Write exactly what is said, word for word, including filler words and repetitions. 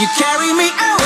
You carry me out.